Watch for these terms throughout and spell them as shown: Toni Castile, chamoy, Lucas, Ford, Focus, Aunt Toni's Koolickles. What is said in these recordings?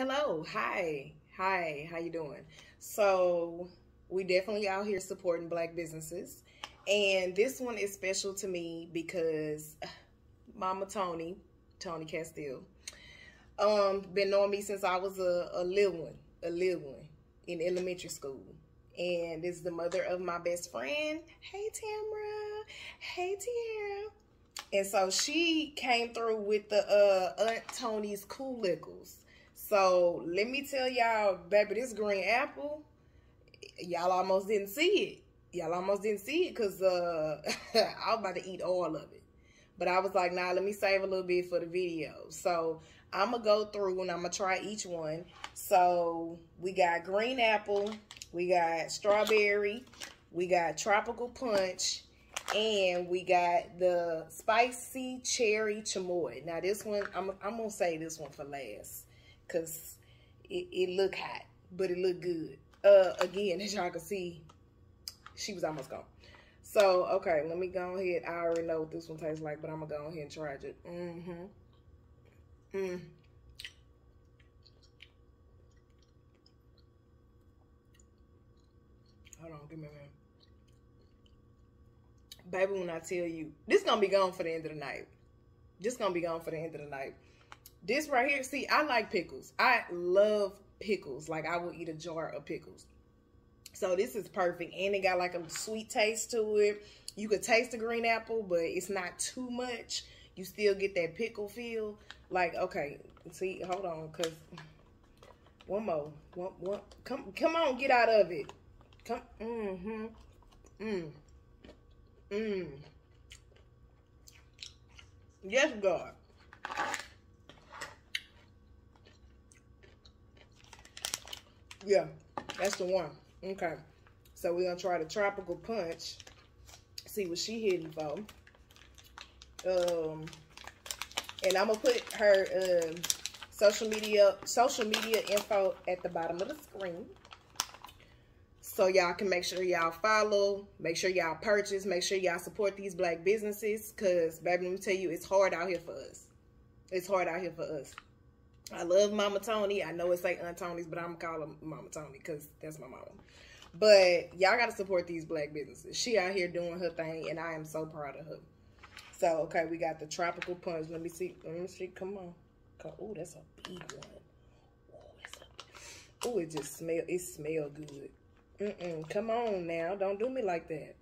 Hello, hi, how you doing? So we definitely out here supporting Black businesses, and this one is special to me because Mama Toni Castile, been knowing me since I was a little one in elementary school, and is the mother of my best friend. Hey Tamra, hey Tiara. And so she came through with the Aunt Toni's Koolickles. So let me tell y'all, baby, this green apple, y'all almost didn't see it. Y'all almost didn't see it because I was about to eat all of it. But I was like, nah, let me save a little bit for the video. So I'm going to go through and I'm going to try each one. So we got green apple, we got strawberry, we got tropical punch, and we got the spicy cherry chamoy. Now this one, I'm going to say this one for last because it looked hot, but it looked good. Again, as y'all can see, she was almost gone. So, okay, let me go ahead. I already know what this one tastes like, but I'm going to go ahead and try it. Hold on, give me a minute. Baby, when I tell you, this gonna be gone for the end of the night. This gonna be gone for the end of the night. This right here, see, I like pickles. I love pickles. Like, I will eat a jar of pickles. So this is perfect. And it got like a sweet taste to it. You could taste the green apple, but it's not too much. You still get that pickle feel. Like, okay, see, hold on, because one more. One. Come on, get out of it. Come, Yes, God. Yeah, that's the one. Okay. So we're going to try the tropical punch. See what she hitting for. And I'm going to put her social media info at the bottom of the screen. So y'all can make sure y'all follow, make sure y'all purchase, make sure y'all support these Black businesses. Because, baby, let me tell you, it's hard out here for us. It's hard out here for us. I love Mama Toni. I know it's like Aunt Toni's, but I'm going to call her Mama Toni because that's my mama. But y'all got to support these Black businesses. She out here doing her thing, and I am so proud of her. So, okay, we got the tropical punch. Let me see. Come on. Oh, that's a big one. Oh, it just smell. It smell good. Come on now. Don't do me like that.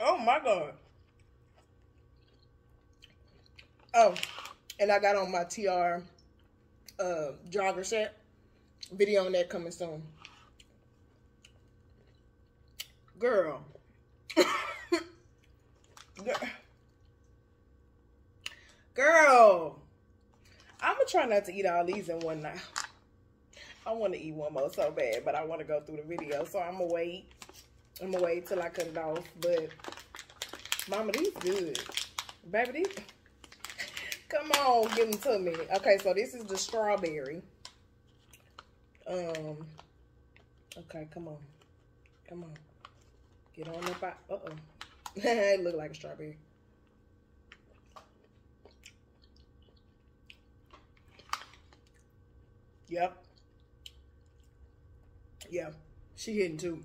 Oh, my God. Oh, and I got on my TR jogger set. Video on that coming soon. Girl. Girl. I'm going to try not to eat all these in one night. I want to eat one more so bad, but I want to go through the video. So I'm going to wait. I'm going to wait till I cut it off. But, Mama, these good. Baby, these. Come on, give them to me. Okay, so this is the strawberry. Okay, come on. Come on. Get on up. Uh-oh. It look like a strawberry. Yep. Yeah, she hitting too.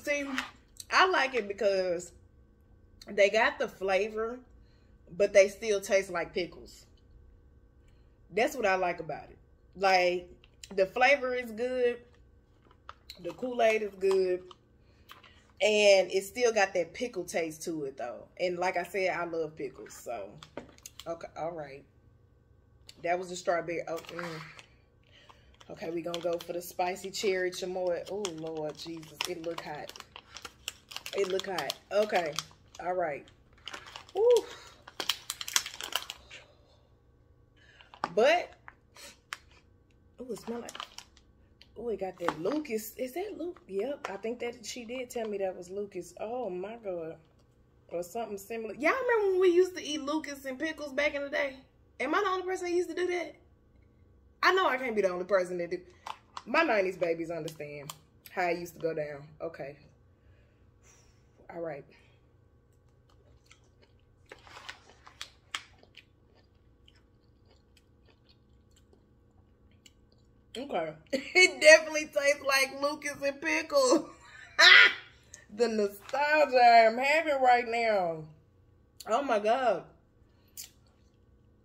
See, I like it because they got the flavor, but they still taste like pickles. That's what I like about it. Like, the flavor is good. The Kool-Aid is good. And it still got that pickle taste to it, though. And like I said, I love pickles. So, okay, all right. That was the strawberry. Oh, Okay, we're going to go for the spicy cherry chamoy. Oh, Lord Jesus. It look hot. It look hot. Okay. All right. Woo. But, oh, it smells like, oh, it got that Lucas. Is that Lucas? Yep. I think that she did tell me that was Lucas. Oh, my God. Or something similar. Y'all remember when we used to eat Lucas and pickles back in the day? Am I the only person that used to do that? I know I can't be the only person that do. My 90s babies understand how I used to go down. Okay. All right. Okay. It definitely tastes like Lucas and pickles. The nostalgia I am having right now. Oh my God.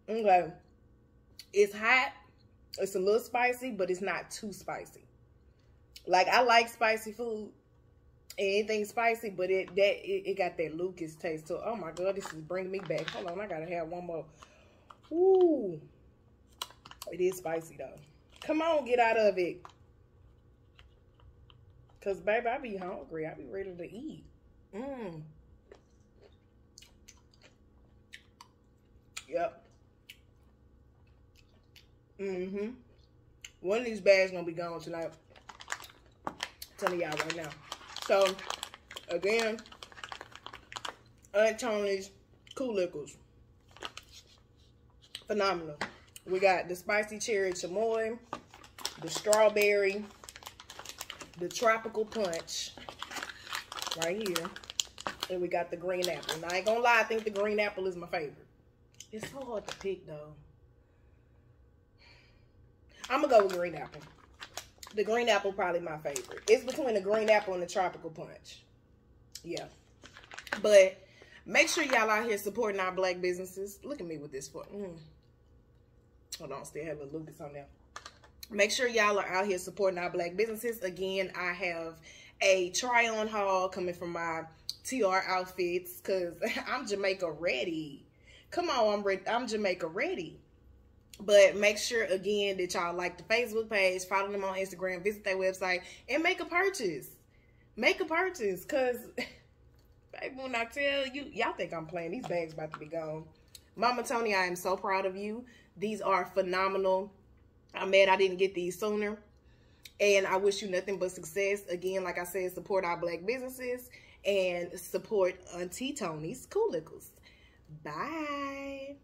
Okay. It's hot. It's a little spicy, but it's not too spicy. Like, I like spicy food. Anything spicy, but it got that Lucas taste to it. Oh my God, this is bringing me back. Hold on, I gotta have one more. Ooh. It is spicy though. Come on, get out of it. Cause baby, I be hungry. I be ready to eat. Yep. One of these bags gonna be gone tonight. I'm telling y'all right now. So again, Aunt Toni's Koolickles. Phenomenal. We got the spicy cherry chamoy, the strawberry, the tropical punch right here, and we got the green apple. And I ain't gonna lie, I think the green apple is my favorite. It's so hard to pick though. I'm gonna go with green apple. The green apple probably my favorite. It's between the green apple and the tropical punch. Yeah. But make sure y'all out here supporting our black businesses. Look at me with this fork. Hold on, still have a Lucas on there. Make sure y'all are out here supporting our black businesses. Again, I have a try-on haul coming from my TR outfits because I'm Jamaica ready. Come on, I'm Jamaica ready. But make sure, again, that y'all like the Facebook page, follow them on Instagram, visit their website, and make a purchase. Make a purchase because, baby, when I tell you, y'all think I'm playing. These bags about to be gone. Mama Toni, I am so proud of you. These are phenomenal. I'm mad I didn't get these sooner. And I wish you nothing but success. Again, like I said, support our black businesses and support Auntie Toni's Koolickles. Bye.